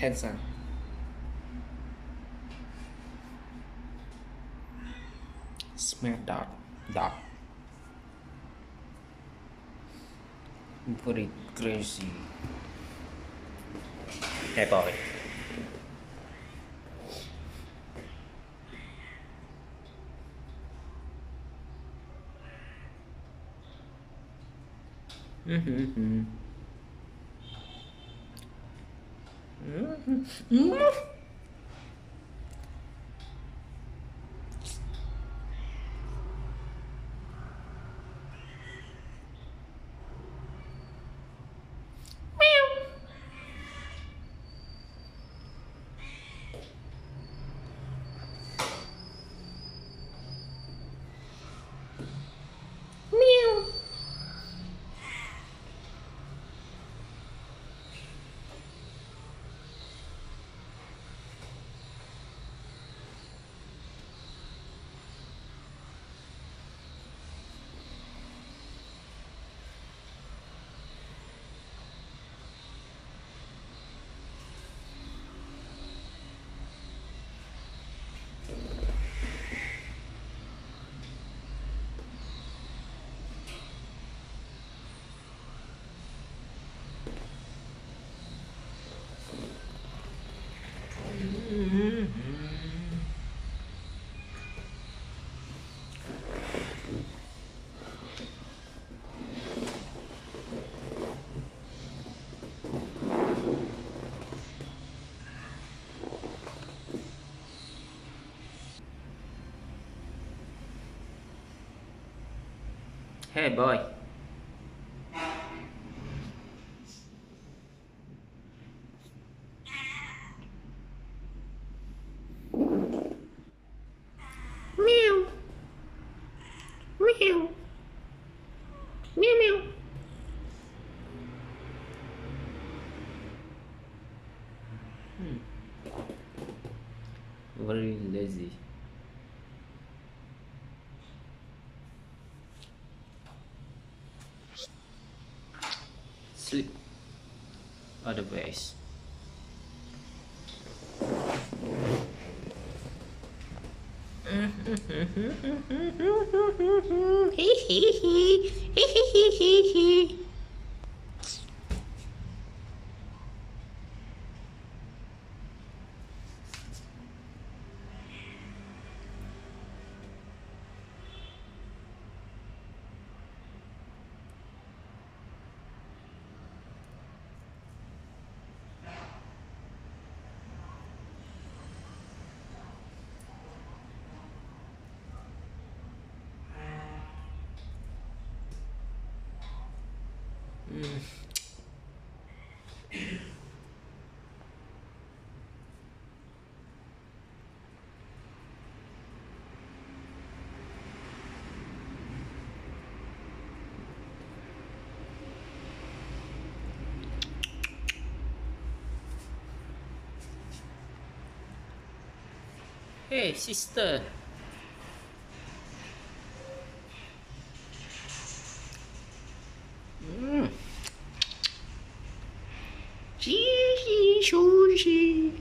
handsome. Smart dog. Very crazy. Hey boy. Hey boy. Meow. Meow. Meow meow. Very lazy. Sleep otherwise. Hey, sister. Sushi.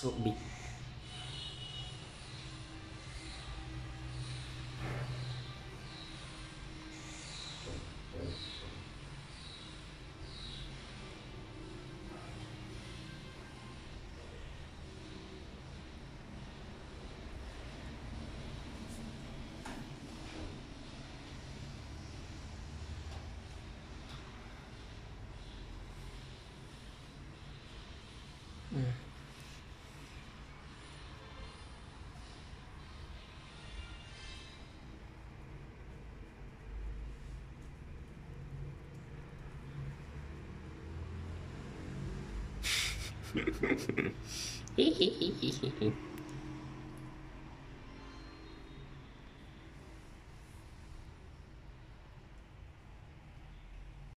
should be. Hehehehe